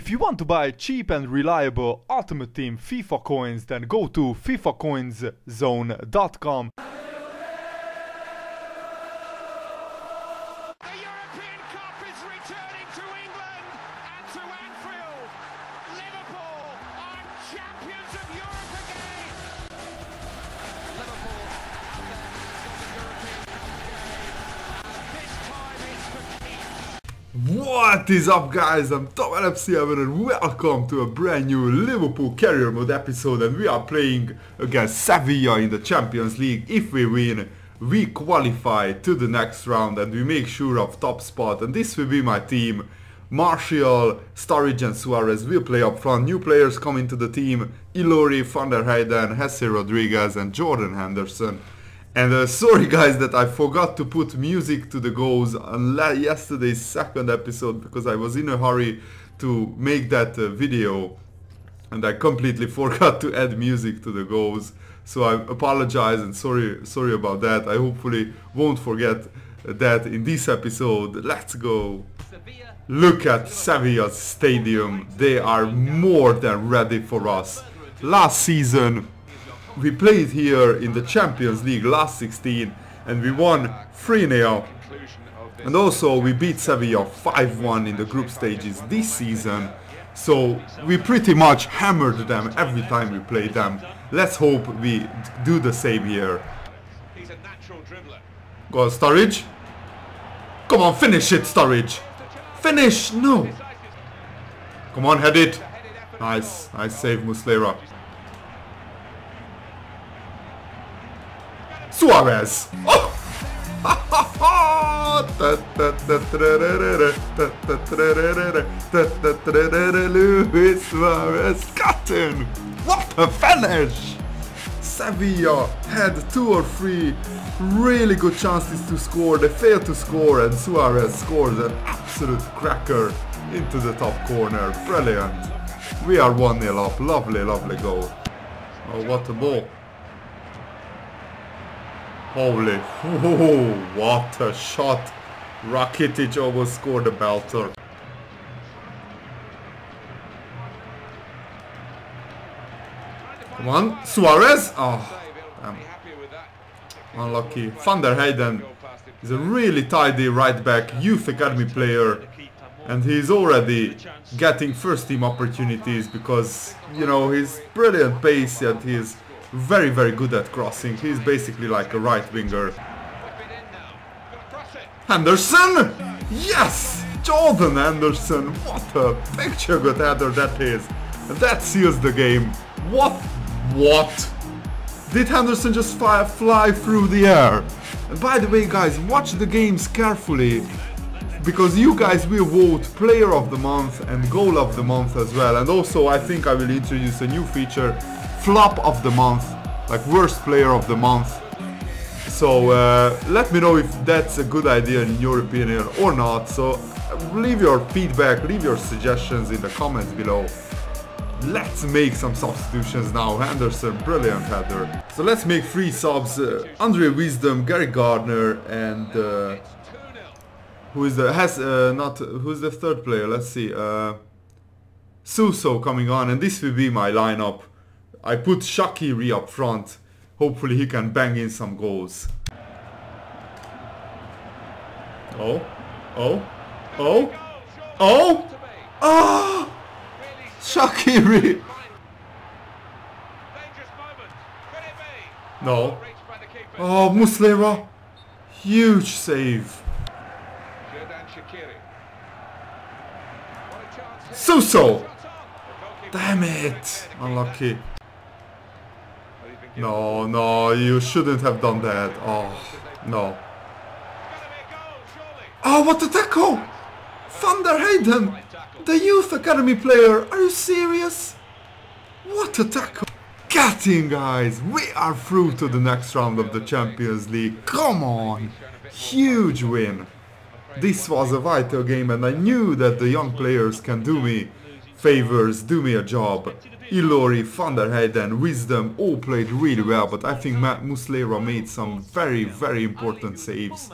If you want to buy cheap and reliable Ultimate Team FIFA coins, then go to fifacoinszone.com. What is up, guys? I'm TomLFCHeaven and welcome to a brand new Liverpool Career Mode episode, and we are playing against Sevilla in the Champions League. If we win, we qualify to the next round and we make sure of top spot, and this will be my team. Martial, Sturridge and Suárez will play up front. New players come into the team: Ilori, van der Heiden, Hesse Rodriguez and Jordan Henderson. And sorry guys that I forgot to put music to the goals on yesterday's second episode, because I was in a hurry to make that video and I completely forgot to add music to the goals. So I apologize and sorry about that. I hopefully won't forget that in this episode. Let's go! Look at Sevilla's stadium, they are more than ready for us. Last season we played here in the Champions League last 16 and we won 3-0, and also we beat Sevilla 5-1 in the group stages this season, so we pretty much hammered them every time we played them. Let's hope we do the same here. Go on, Sturridge. Come on, finish it, Sturridge. Finish! No! Come on, head it. Nice, nice save, Muslera. Suárez! Oh! Luis Suárez got in! What a finish! Sevilla had two or three really good chances to score, they failed to score, and Suárez scored an absolute cracker into the top corner. Brilliant! We are 1-0 up. Lovely, lovely goal. Oh, what a ball! Holy, oh, what a shot! Rakitic almost scored a belter. Come on, Suárez! Oh, damn. Unlucky. Van der Heiden is a really tidy right back, youth academy player, and he's already getting first team opportunities because, you know, his brilliant pace and his very good at crossing. He's basically like a right winger. Henderson! Yes! Jordan Henderson! What a picture good header that is! And that seals the game. What? Did Henderson just fly through the air? And by the way guys, watch the games carefully, because you guys will vote player of the month and goal of the month as well. And also I think I will introduce a new feature: flop of the month, like worst player of the month. So let me know if that's a good idea in your opinion or not. So leave your feedback, leave your suggestions in the comments below. Let's make some substitutions now. Henderson, brilliant header. So let's make three subs: Andre Wisdom, Gary Gardner, and who's the third player? Let's see. Suso coming on, and this will be my lineup. I put Shaqiri up front, hopefully he can bang in some goals. Oh, oh, oh, oh, oh, Shaqiri! No. Oh, Muslera, huge save. Suso! Damn it, unlucky. No, no, you shouldn't have done that. Oh, no. Oh, what a tackle! Van der Heiden, the youth academy player. Are you serious? What a tackle! Get in, guys! We are through to the next round of the Champions League. Come on! Huge win! This was a vital game and I knew that the young players can do me favors, do me a job. Ilori, van der Heiden, Wisdom all played really well, but I think Muslera made some very important saves.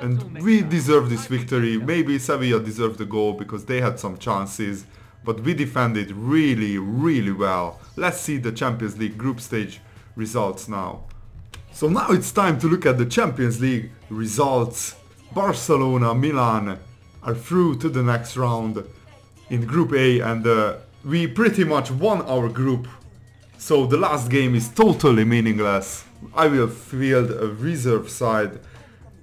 and we deserve this victory. Maybe Sevilla deserved the goal because they had some chances, but we defended really, really well. Let's see the Champions League group stage results now. So now it's time to look at the Champions League results. Barcelona, Milan are through to the next round in Group A, and we pretty much won our group. So the last game is totally meaningless. I will field a reserve side,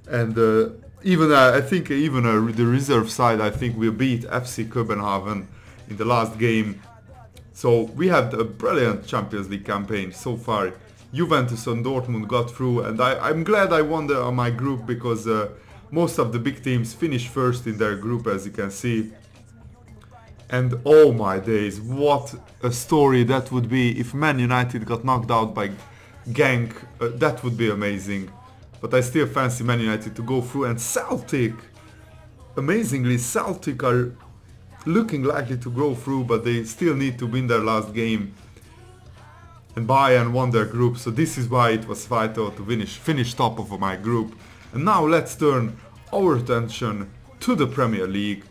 and the reserve side I think will beat FC Copenhagen in the last game. So we had a brilliant Champions League campaign so far. Juventus and Dortmund got through, and I'm glad I won my group because most of the big teams finished first in their group, as you can see. And oh my days, what a story that would be if Man United got knocked out by Genk. That would be amazing. But I still fancy Man United to go through, and Celtic, amazingly, Celtic are looking likely to go through, but they still need to win their last game. And Bayern won their group, so this is why it was vital to finish top of my group. And now let's turn our attention to the Premier League.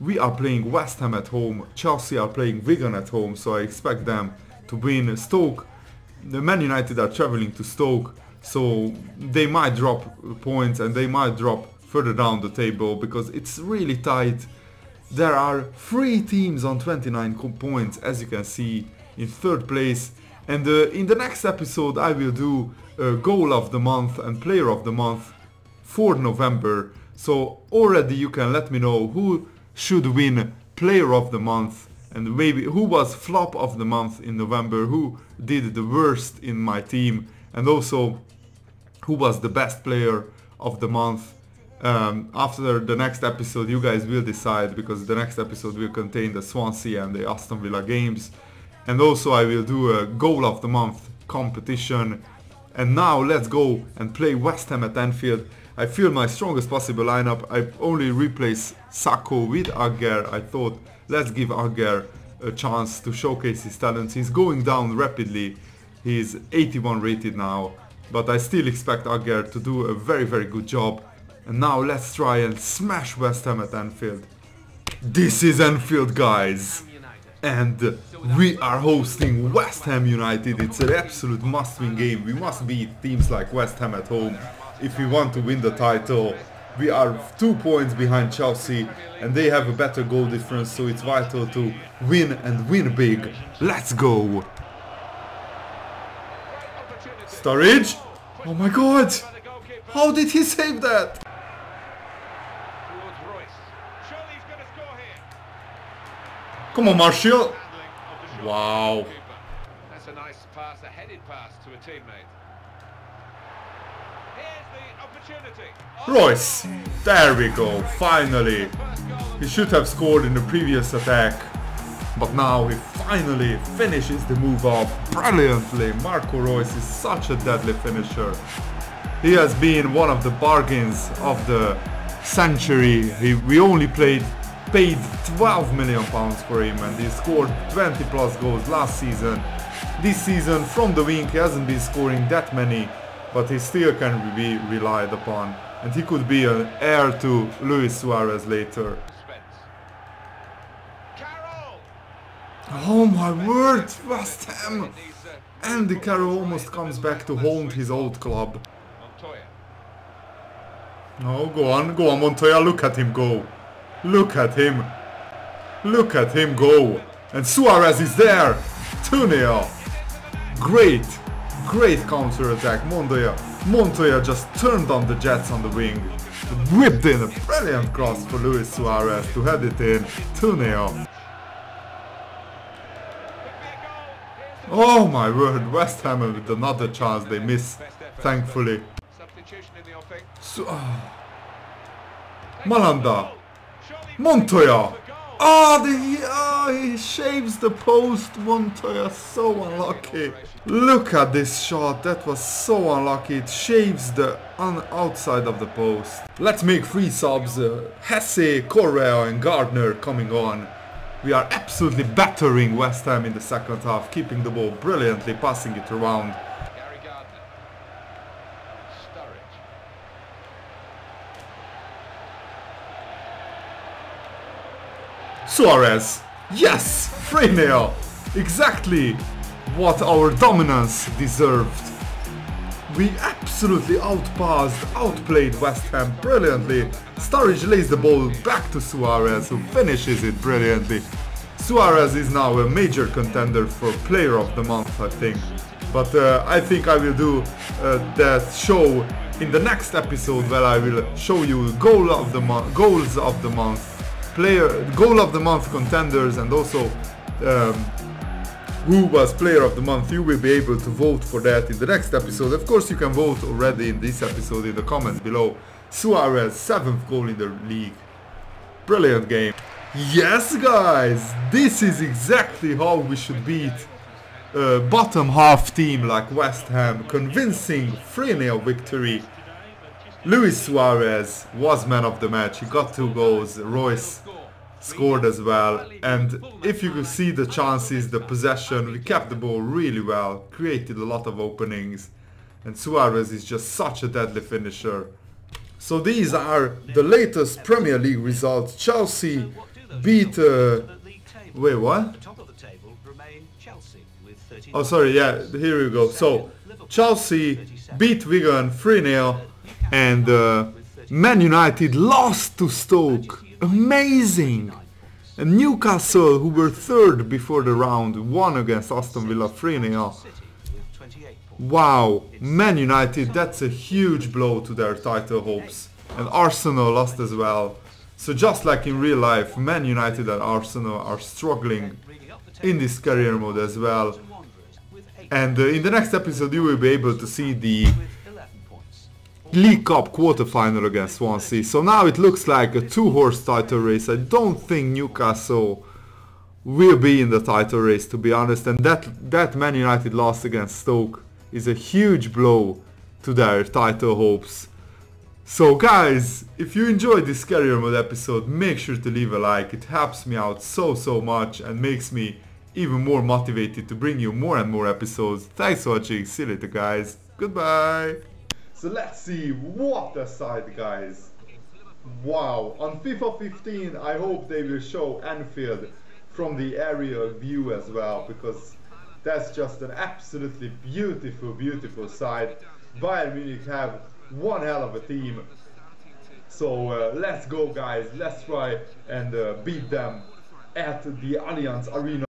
We are playing West Ham at home, Chelsea are playing Wigan at home, so I expect them to win. Stoke, the Man United are travelling to Stoke, so they might drop points and they might drop further down the table because it's really tight. There are 3 teams on 29 points, as you can see, in 3rd place. And in the next episode I will do Goal of the Month and Player of the Month for November. So already you can let me know who should win Player of the Month and maybe who was Flop of the Month in November, who did the worst in my team, and also who was the best Player of the Month. After the next episode you guys will decide, because the next episode will contain the Swansea and the Aston Villa games, and also I will do a Goal of the Month competition. And now let's go and play West Ham at Anfield. I feel my strongest possible lineup. I only replace Sako with Agger. I thought let's give Agger a chance to showcase his talents. He's going down rapidly, he's 81 rated now, but I still expect Agger to do a very, very good job. And now let's try and smash West Ham at Anfield. This is Anfield, guys, and we are hosting West Ham United. It's an absolute must-win game. We must beat teams like West Ham at home if we want to win the title. We are 2 points behind Chelsea and they have a better goal difference, so it's vital to win and win big. Let's go! Sturridge! Oh my god! How did he save that? Come on, Martial! Wow. That's a nice pass, a headed pass to a teammate. Here's the opportunity. Royce! There we go, finally. He should have scored in the previous attack, but now he finally finishes the move up brilliantly. Marco Royce is such a deadly finisher. He has been one of the bargains of the century. We only paid £12 million for him, and he scored 20+ goals last season. This season from the wing he hasn't been scoring that many, but he still can be relied upon, and he could be an heir to Luis Suarez later. Oh my word, West Ham! Andy Carroll almost comes back to haunt his old club. Oh, go on Montoya, look at him go! Look at him. Look at him go. And Suárez is there. 2-0. Great. Great counter-attack. Montoya just turned on the Jets on the wing. Whipped in a brilliant cross for Luis Suárez to head it in. 2-0. Oh my word. West Ham with another chance they miss, thankfully. Malanda. Montoya! He shaves the post, Montoya, so unlucky. Look at this shot, that was so unlucky, it shaves the outside of the post. Let's make 3 subs, Hesse, Correa and Gardner coming on. We are absolutely battering West Ham in the second half, keeping the ball brilliantly, passing it around. Suárez. Yes, Frenel. Exactly what our dominance deserved. We absolutely outpassed, outplayed West Ham brilliantly. Sturridge lays the ball back to Suárez, who finishes it brilliantly. Suárez is now a major contender for Player of the Month, I think. But I think I will do that show in the next episode, where I will show you goals of the month, goal of the month contenders, and also who was Player of the Month. You will be able to vote for that in the next episode. Of course, you can vote already in this episode in the comments below. Suárez, 7th goal in the league. Brilliant game. Yes, guys, this is exactly how we should beat a bottom half team like West Ham. Convincing 3-0 victory. Luis Suárez was man of the match. He got 2 goals. Royce scored as well, and if you could see the chances, the possession, we kept the ball really well, created a lot of openings, and Suárez is just such a deadly finisher. So these are the latest Premier League results. Chelsea beat... wait, what? Oh, sorry, yeah, here you go. So, Chelsea beat Wigan 3-0, and Man United lost to Stoke. Amazing! And Newcastle, who were 3rd before the round, won against Aston Villa 3-0. Wow! Man United, that's a huge blow to their title hopes. And Arsenal lost as well. So just like in real life, Man United and Arsenal are struggling in this career mode as well. And in the next episode you will be able to see the League Cup quarter-final against Swansea. So now it looks like a 2-horse title race. I don't think Newcastle will be in the title race, to be honest. And that Man United loss against Stoke is a huge blow to their title hopes. So guys, if you enjoyed this career mode episode, make sure to leave a like. It helps me out so much and makes me even more motivated to bring you more and more episodes. Thanks for watching. See you later, guys. Goodbye. So let's see what the side, guys. Wow, on FIFA 15 I hope they will show Anfield from the aerial view as well, because that's just an absolutely beautiful side. Bayern Munich have one hell of a team. So let's go, guys, let's try and beat them at the Allianz Arena.